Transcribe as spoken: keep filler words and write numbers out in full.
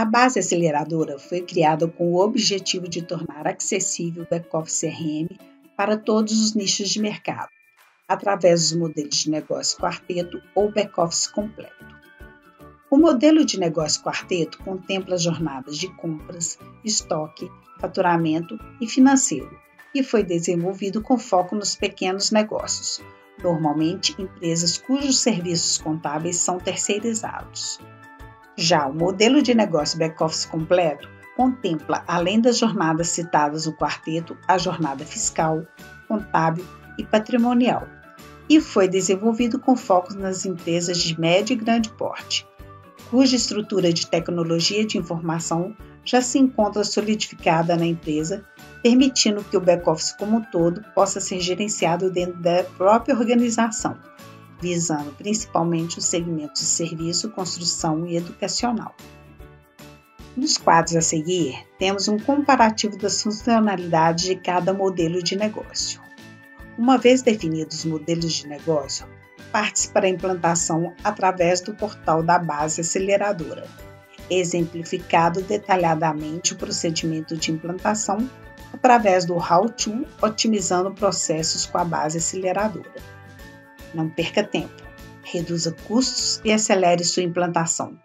A Base Aceleradora foi criada com o objetivo de tornar acessível o Backoffice R M para todos os nichos de mercado, através dos modelos de negócio quarteto ou back-office completo. O modelo de negócio quarteto contempla jornadas de compras, estoque, faturamento e financeiro, e foi desenvolvido com foco nos pequenos negócios, normalmente empresas cujos serviços contábeis são terceirizados. Já o modelo de negócio back-office completo contempla, além das jornadas citadas no quarteto, a jornada fiscal, contábil e patrimonial, e foi desenvolvido com foco nas empresas de médio e grande porte, cuja estrutura de tecnologia de informação já se encontra solidificada na empresa, permitindo que o back-office como um todo possa ser gerenciado dentro da própria organização, visando principalmente os segmentos de serviço, construção e educacional. Nos quadros a seguir, temos um comparativo das funcionalidades de cada modelo de negócio. Uma vez definidos os modelos de negócio, parte-se para a implantação através do portal da Base Aceleradora, exemplificado detalhadamente o procedimento de implantação através do How-To, otimizando processos com a Base Aceleradora. Não perca tempo, reduza custos e acelere sua implantação.